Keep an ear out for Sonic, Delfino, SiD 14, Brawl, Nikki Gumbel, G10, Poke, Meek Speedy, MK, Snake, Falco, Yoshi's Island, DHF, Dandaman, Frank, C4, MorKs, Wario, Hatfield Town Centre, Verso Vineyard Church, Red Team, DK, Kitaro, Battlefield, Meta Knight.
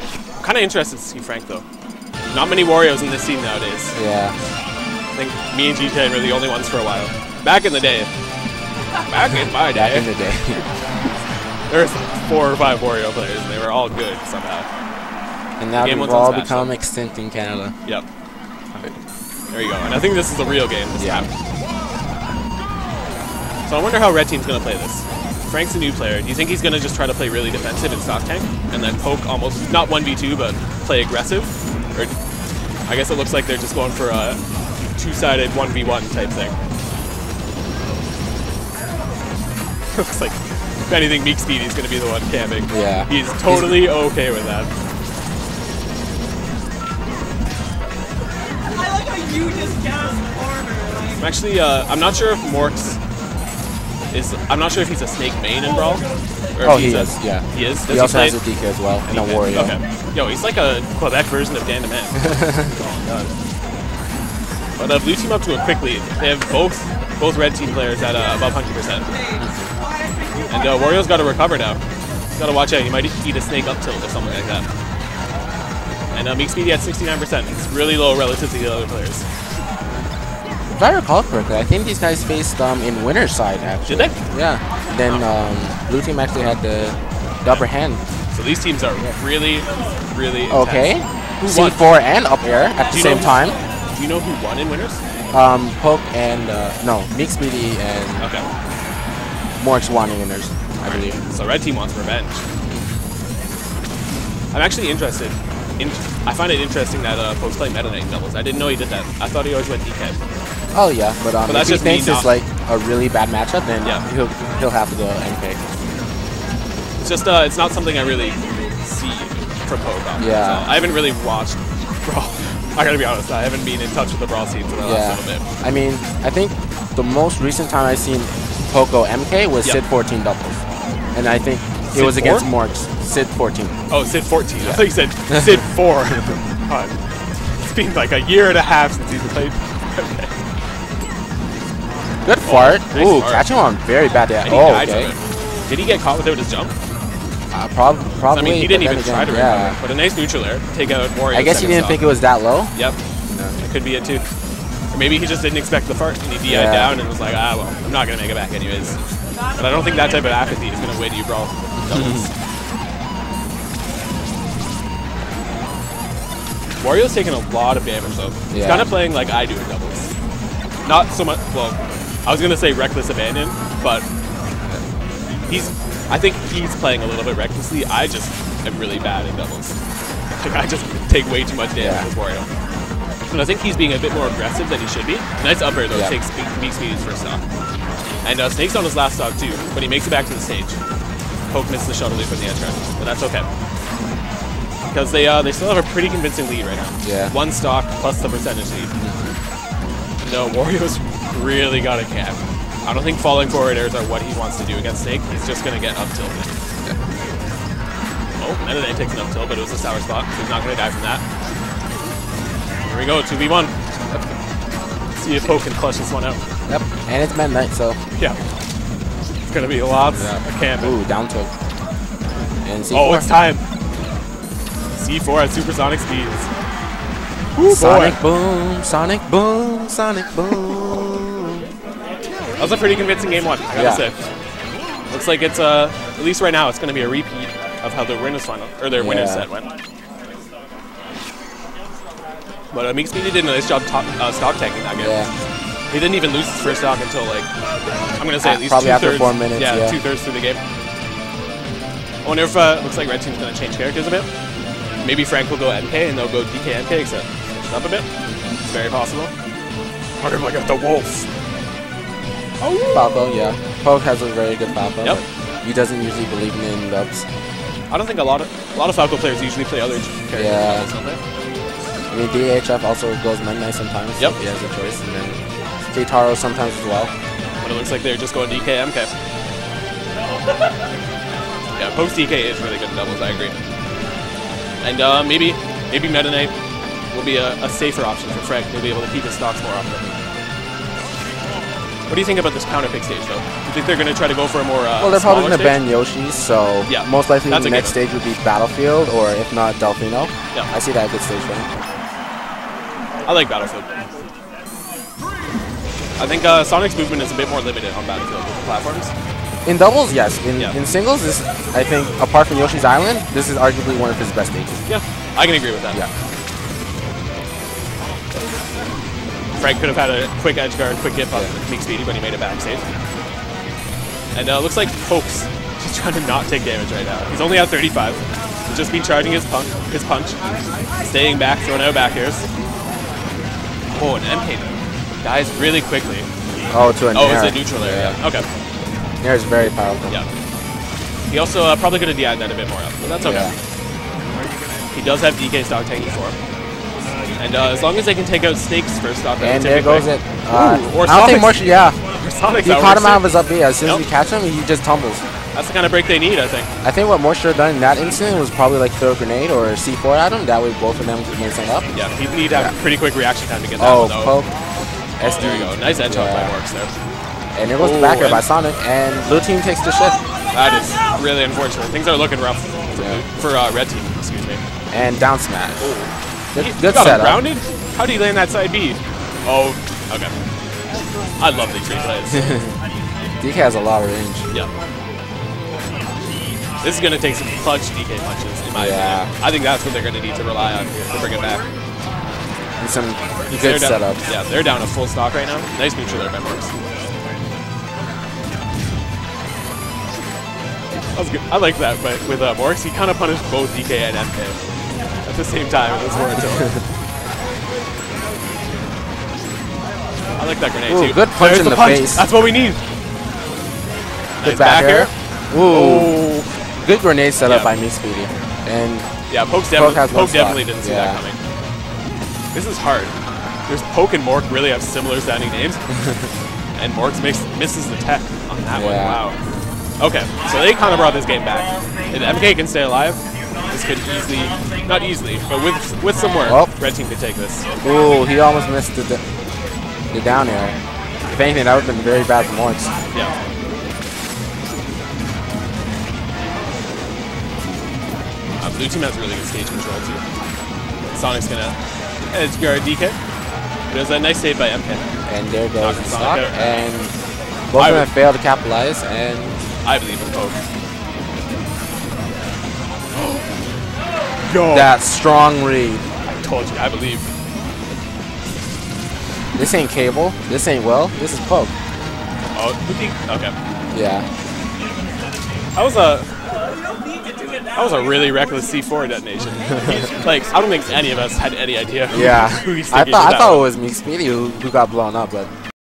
I'm kind of interested to see Frank, though. Not many Warios in this scene nowadays. Yeah. I think me and G10 were the only ones for a while. Back in the day. Back in my day. Back in the day. There was like 4 or 5 Wario players, and they were all good somehow. And now we've all become extinct in Canada. Yep. There you go. And I think this is a real game this time. So I wonder how Red Team's going to play this. Frank's a new player. Do you think he's going to just try to play really defensive and stock tank? And then Poke almost, not 1v2, but play aggressive? Or I guess it looks like they're just going for a two-sided 1v1 type thing. Looks like, if anything, Meek Speedy's going to be the one camping. Yeah. He's totally okay with that. You just gasped corner, like. I'm actually, I'm not sure if MorKs is, I'm not sure if he's a Snake main in Brawl. Or he is, yeah. He is? He also has a DK as well, and a Wario. Okay. Yo, he's like a Quebec version of Dandaman. Oh, God. But Blue Team up to a quick lead. They have both Red Team players at above 100%. And Wario's got to recover now. He's got to watch out, he might eat a Snake up tilt or something like that. And Meek Speedy at 69%. It's really low relative to the other players. If I recall correctly, I think these guys faced in winner's side, actually. Did they? Yeah. Then Blue Team actually had the upper hand. So these teams are really, really intense. Okay. Who C4 won? And up air at the same time. Do you know who won in winners? Poke and, no, Meek Speedy and MorKs won in winners, I believe. So Red Team wants revenge. I'm actually interested. I find it interesting that Poke's playing Meta Knight doubles. I didn't know he did that. I thought he always went DK. Oh yeah, but if he thinks it's like a really bad matchup, then he'll have to go MK. It's just it's not something I really see from Poke. Yeah, so I haven't really watched Brawl. I gotta be honest, I haven't been in touch with the Brawl scene for the last little bit. I mean, I think the most recent time I've seen Poke go MK was SiD 14 doubles, and I think. It was against MorKs. SiD 14. Oh, SiD 14. Yeah. I thought you said SiD 4. God. It's been like a year and a half since he's played. Okay. Good fart. Nice catching on very bad. Did he get caught without his jump? Probably. I mean, he didn't even try to recover. But a nice neutral air. Take out Wario. I guess he didn't think it was that low. Yep. No. It could be it too. Or maybe he just didn't expect the fart and he DI'd down and was like, ah, well, I'm not going to make it back anyways. But I don't think that type of apathy is going to win you, Brawl. Wario's taking a lot of damage though. Yeah. He's kind of playing like I do in doubles. Not so much. Well, I was gonna say reckless abandon, but he's. I think he's playing a little bit recklessly. I just am really bad in doubles. Like I just take way too much damage with Wario. And I think he's being a bit more aggressive than he should be. Nice up air though. Takes Meek Speedy's first stock. And Snake's on his last stock too, but he makes it back to the stage. Poke missed the shuttle loop in the edge round, but that's okay. Because they still have a pretty convincing lead right now. Yeah. One stock plus the percentage lead. No, Wario's really got a cap. I don't think falling forward airs are what he wants to do against Snake. He's just going to get up tilted. Yeah. Oh, Meta Knight takes an up tilt, but it was a sour spot, so he's not going to die from that. Here we go, 2v1. Yep. See if Poke can clutch this one out. Yep, and it's Meta Knight, so... Yeah. Gonna be lots of camping. Ooh, down tilt. And C4. Oh, it's time. C4 at supersonic speeds. Ooh, Sonic boom, Sonic boom, Sonic boom. That was a pretty convincing game one, I gotta say. Looks like it's at least right now it's gonna be a repeat of how the winners final or their winners set went. But Meek Speedy did a nice job stock tanking that game. Yeah. He didn't even lose his first stock until, like, I'm going to say at least probably after 4 minutes. Yeah, 2/3 through the game. I wonder if, looks like Red Team's going to change characters a bit. Maybe Frank will go MK and they'll go DK MK, except it's up a bit. It's very possible. I wonder if I got the Wolves. Oh! Falco, yeah. Poke has a very good Falco. Yep. He doesn't usually believe in dubs. I don't think a lot of Falco players usually play other characters. Yeah. Don't they? I mean, DHF also goes Meta Knight sometimes. Yep. So he has a choice. And then Kitaro sometimes as well. But it looks like they're just going DK MK. Yeah, Poke's DK is really good in doubles, I agree. And maybe Meta Knight will be a safer option for Frank. He'll be able to keep his stocks more often. What do you think about this counter pick stage, though? Do you think they're going to try to go for a more well, they're probably going to ban Yoshi's, so yeah, most likely the next stage would be Battlefield, or if not, Delfino. Yeah. I see that a good stage for him. I like Battlefield. I think Sonic's movement is a bit more limited on Battlefield with the platforms. In doubles, yes. In singles, this, I think, apart from Yoshi's Island, this is arguably one of his best stages. Yeah, I can agree with that. Yeah. Frank could have had a quick edge guard, quick hip up with Meek Speedy, but he made it back safe. And it looks like Poke's just trying to not take damage right now. He's only at 35. He's just been charging his punch, staying back, throwing out back airs. Oh, an MK though. Dies really quickly. Oh, to an air. Oh, it's a neutral air. Yeah. Okay. Nair is very powerful. Yeah. He also probably could have DI'd that a bit more up, but that's okay. Yeah. He does have DK stock tanking for him. And as long as they can take out Snake's first stock. And there goes it. Or I don't think Marshall, Sonic's he caught him out of his up B. As soon as we catch him, he just tumbles. That's the kind of break they need, I think. I think what Moore should have done in that incident was probably like throw a grenade or a C4 at him. That way both of them could make something up. Yeah, he'd need to have pretty quick reaction time to get that. Oh, Poke. Oh, there we go. Nice edge on by MorKs there. And there goes the backer by Sonic, and Blue Team takes the shift. That is really unfortunate. Things are looking rough for Red Team, excuse me. And down smash. Good setup. Rounded? How do you land that side B? Oh, okay. I love these replays. DK has a lot of range. Yeah. This is going to take some clutch DK punches, in my opinion. I think that's what they're going to need to rely on here to bring it back. And some good setup. Yeah, they're down a full stock right now. Nice neutral there by MorKs. That was good. I like that, but with MorKs, he kind of punished both DK and MK at the same time. It was I like that grenade too. Good punch in the face. That's what we need. Good nice back air. Ooh, good grenade setup by Meek Speedy. And yeah, Poke definitely didn't see that coming. This is hard. There's Poke and MorK really have similar sounding names, and MorKs misses the tech on that one. Wow. Okay, so they kind of brought this game back. If MK can stay alive, this could easily, not easily, but with some work, Red Team could take this. Ooh, he almost missed the down air. If anything, that would have been very bad for MorKs. Yeah. Blue Team has really good stage control too. Sonic's gonna edge guard DK. But it was a nice save by MK. And there goes the stock, and both of them failed to capitalize, and I believe in Poke. Yo. That strong read. I told you, I believe. This ain't Cable. This ain't Will. This is Poke. Oh, okay. Yeah. That was a really reckless C4 detonation. Like, I don't think any of us had any idea. Yeah. Who he's thinking. I thought it was Meek Speedy who got blown up, but.